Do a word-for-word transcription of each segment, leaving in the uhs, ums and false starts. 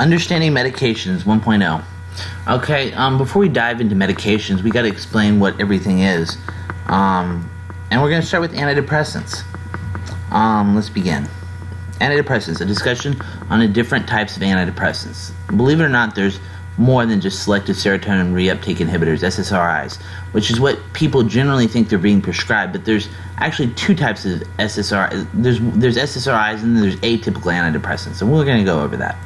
Understanding medications one point oh. Okay, um, before we dive into medications, we got to explain what everything is. Um, and we're going to start with antidepressants. Um, let's begin. Antidepressants, a discussion on the different types of antidepressants. Believe it or not, there's more than just selective serotonin reuptake inhibitors, S S R Is, which is what people generally think they're being prescribed, but there's actually two types of S S R Is. There's, there's S S R Is and then there's atypical antidepressants, and we're going to go over that.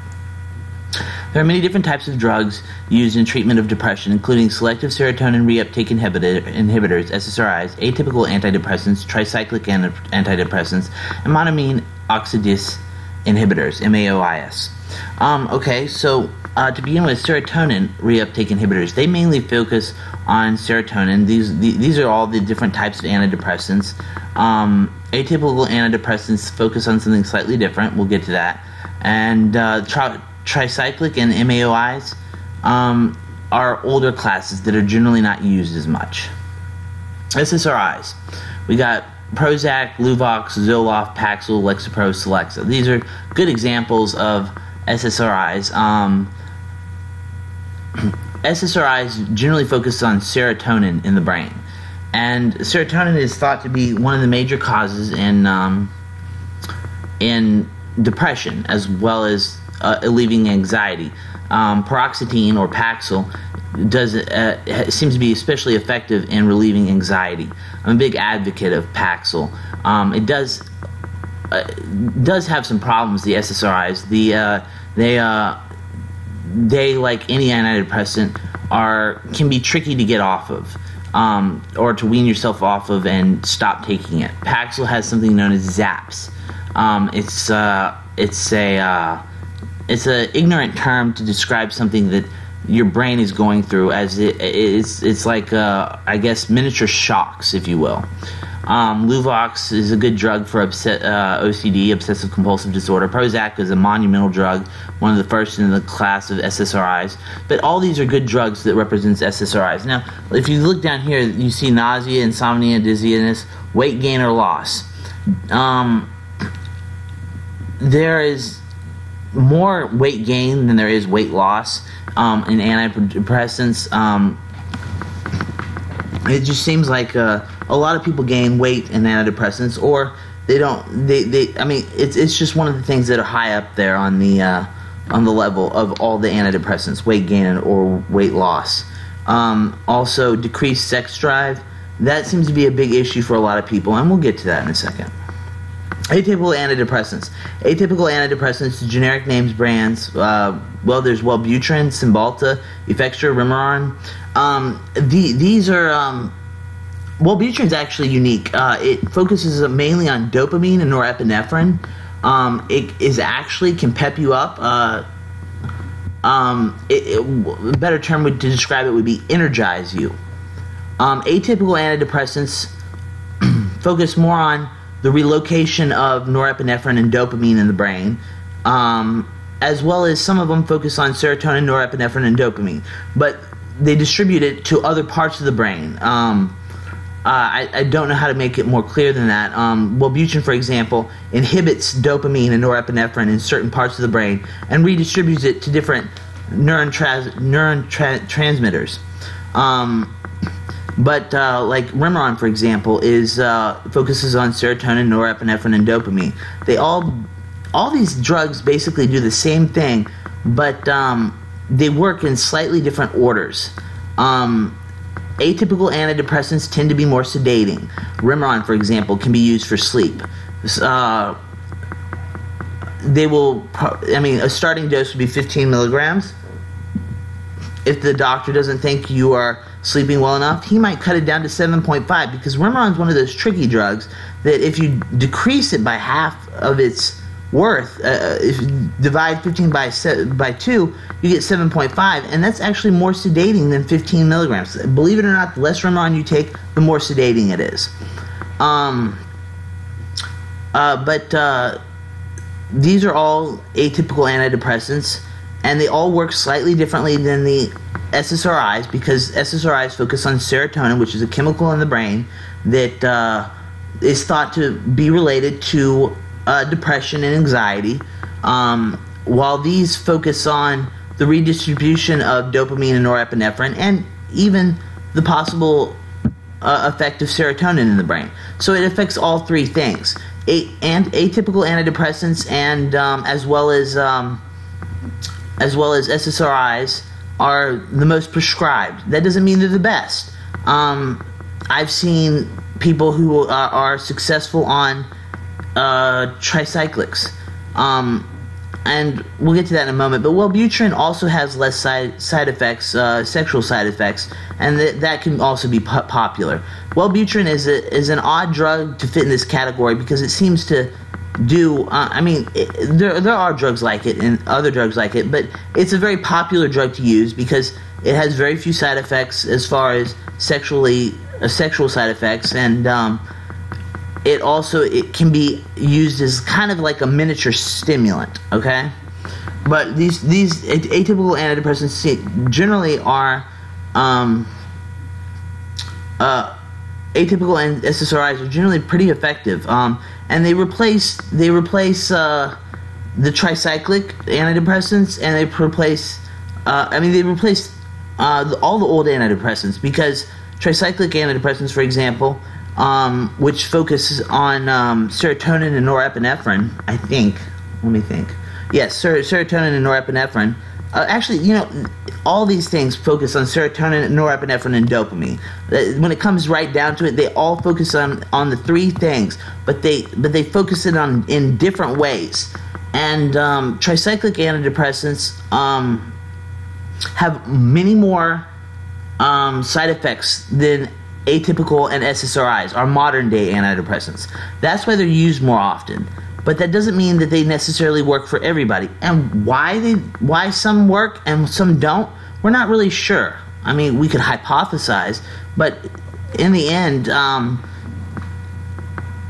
There are many different types of drugs used in treatment of depression, including selective serotonin reuptake inhibitor, inhibitors, S S R Is, atypical antidepressants, tricyclic anti antidepressants, and monoamine oxidase inhibitors, M A O I S. Um, okay, so uh, to begin with, serotonin reuptake inhibitors, they mainly focus on serotonin. These, the, these are all the different types of antidepressants. Um, atypical antidepressants focus on something slightly different. We'll get to that. And uh, tri tricyclic and M A O Is um, are older classes that are generally not used as much. S S R Is. We got Prozac, Luvox, Zoloft, Paxil, Lexapro, Celexa. These are good examples of S S R Is. Um, S S R Is generally focus on serotonin in the brain. And serotonin is thought to be one of the major causes in, um, in depression, as well as uh, alleviating anxiety. Um, paroxetine, or Paxil, does uh, seems to be especially effective in relieving anxiety. I'm a big advocate of Paxil. Um, it does uh, does have some problems. The S S R Is, the uh, they uh, they like any antidepressant are can be tricky to get off of, um, or to wean yourself off of and stop taking it. Paxil has something known as Zaps. Um, it's uh, it's a uh, it's an ignorant term to describe something that your brain is going through, as it, it's it's like uh, I guess miniature shocks, if you will. Um, Luvox is a good drug for obse uh, O C D, obsessive compulsive disorder. Prozac is a monumental drug, one of the first in the class of S S R Is. But all these are good drugs that represents S S R Is. Now, if you look down here, you see nausea, insomnia, dizziness, weight gain or loss. Um, there is more weight gain than there is weight loss um, in antidepressants. Um, it just seems like uh, a lot of people gain weight in antidepressants, or they don't. They, they I mean, it's it's just one of the things that are high up there on the uh, on the level of all the antidepressants: weight gain or weight loss. Um, also, decreased sex drive. That seems to be a big issue for a lot of people, and we'll get to that in a second. Atypical antidepressants. Atypical antidepressants, generic names, brands. Uh, well, there's Wellbutrin, Cymbalta, Effexor, Remeron. Um, the, these are um, Wellbutrin's actually unique. Uh, it focuses mainly on dopamine and norepinephrine. Um, it is actually can pep you up. Uh, um, it, it, a better term would, to describe it would be energize you. Um, atypical antidepressants focus more on the relocation of norepinephrine and dopamine in the brain, um, as well as some of them focus on serotonin, norepinephrine, and dopamine, but they distribute it to other parts of the brain. Um, uh, I, I don't know how to make it more clear than that. Um, Wellbutrin, for example, inhibits dopamine and norepinephrine in certain parts of the brain and redistributes it to different neurotransmitters. Um, But uh, like Remeron, for example, is uh, focuses on serotonin, norepinephrine, and dopamine. They all, all these drugs basically do the same thing, but um, they work in slightly different orders. Um, atypical antidepressants tend to be more sedating. Remeron, for example, can be used for sleep. Uh, they will, I mean, a starting dose would be fifteen milligrams. If the doctor doesn't think you are sleeping well enough, he might cut it down to seven point five, because Remeron's one of those tricky drugs that if you decrease it by half of its worth, uh, if you divide fifteen by by two, you get seven point five, and that's actually more sedating than fifteen milligrams. Believe it or not, the less Remeron you take, the more sedating it is. Um, uh, but uh, these are all atypical antidepressants, and they all work slightly differently than the S S R Is, because S S R Is focus on serotonin, which is a chemical in the brain that uh, is thought to be related to uh, depression and anxiety, um, while these focus on the redistribution of dopamine and norepinephrine and even the possible uh, effect of serotonin in the brain. So it affects all three things. A and atypical antidepressants and um, as well as um, as well as S S R Is are the most prescribed. That doesn't mean they're the best. Um, I've seen people who uh, are successful on uh, tricyclics. Um, and we'll get to that in a moment. But Wellbutrin also has less side, side effects, uh, sexual side effects, and th that can also be po popular. Wellbutrin is, a, is an odd drug to fit in this category because it seems to do, uh, I mean, it, there, there are drugs like it and other drugs like it, but it's a very popular drug to use because it has very few side effects as far as sexually, uh, sexual side effects, and um, it also it can be used as kind of like a miniature stimulant, okay? But these these atypical antidepressants generally are um, uh, atypical and S S R Is are generally pretty effective, um, and they replace they replace uh, the tricyclic antidepressants, and they replace uh, I mean they replace uh, the, all the old antidepressants, because tricyclic antidepressants, for example, Um, which focuses on um, serotonin and norepinephrine, I think. Let me think. Yes, ser serotonin and norepinephrine. Uh, actually, you know, all these things focus on serotonin, norepinephrine, and dopamine. When it comes right down to it, they all focus on on the three things, but they but they focus it on in different ways. And um, tricyclic antidepressants um, have many more um, side effects than atypical and S S R Is are modern day antidepressants. That's why they're used more often. But that doesn't mean that they necessarily work for everybody. And why they why some work and some don't, we're not really sure. I mean, we could hypothesize, but in the end, um,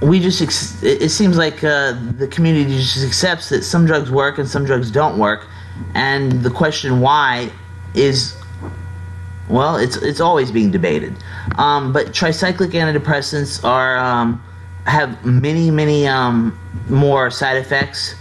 we just ex it seems like uh, the community just accepts that some drugs work and some drugs don't work. And the question why is, well, it's it's always being debated. Um, but tricyclic antidepressants are um, have many, many um, more side effects.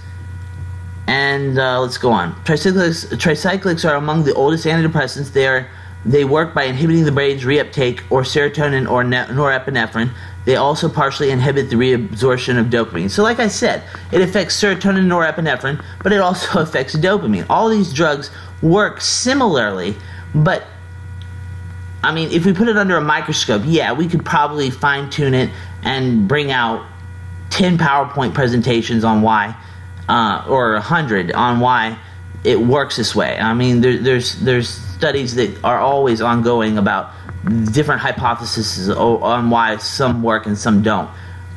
And uh, let's go on. Tricyclics tricyclics are among the oldest antidepressants. They are they work by inhibiting the brain's reuptake or serotonin or norepinephrine. They also partially inhibit the reabsorption of dopamine. So like I said, it affects serotonin and norepinephrine, but it also affects dopamine. All these drugs work similarly, but I mean, if we put it under a microscope, yeah, we could probably fine-tune it and bring out ten PowerPoint presentations on why, uh, or one hundred on why it works this way. I mean, there, there's there's studies that are always ongoing about different hypotheses on why some work and some don't.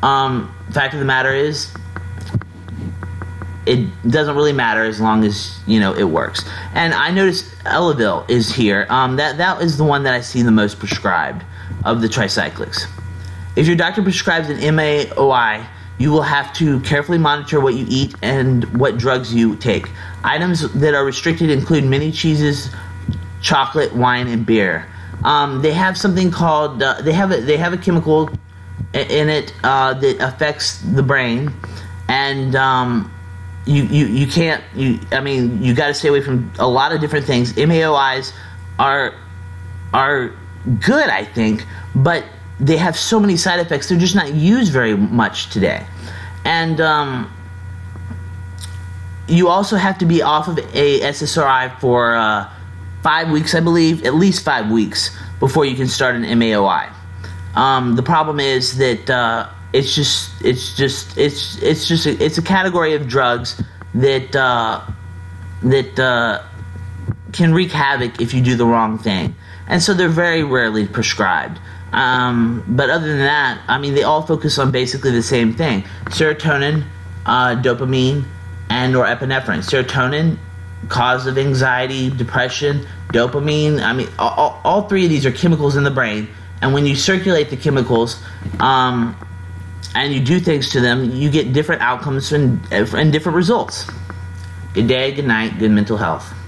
Um, fact of the matter is, it doesn't really matter as long as, you know, it works. And I noticed Elavil is here. Um, that, that is the one that I see the most prescribed of the tricyclics. If your doctor prescribes an M A O I, you will have to carefully monitor what you eat and what drugs you take. Items that are restricted include many cheeses, chocolate, wine, and beer. Um, they have something called, uh, they, have a, they have a chemical in it uh, that affects the brain, and um, You, you, you can't, you, I mean, you got to stay away from a lot of different things. M A O Is are, are good, I think, but they have so many side effects. They're just not used very much today. And um, you also have to be off of a S S R I for uh, five weeks, I believe, at least five weeks before you can start an M A O I. Um, the problem is that Uh, It's just, it's just, it's, it's just, a, it's a category of drugs that, uh, that, uh, can wreak havoc if you do the wrong thing. And so they're very rarely prescribed. Um, but other than that, I mean, they all focus on basically the same thing. Serotonin, uh, dopamine, and norepinephrine. Serotonin, cause of anxiety, depression, dopamine. I mean, all, all three of these are chemicals in the brain. And when you circulate the chemicals, um... and you do things to them, you get different outcomes and, and different results. Good day, good night, good mental health.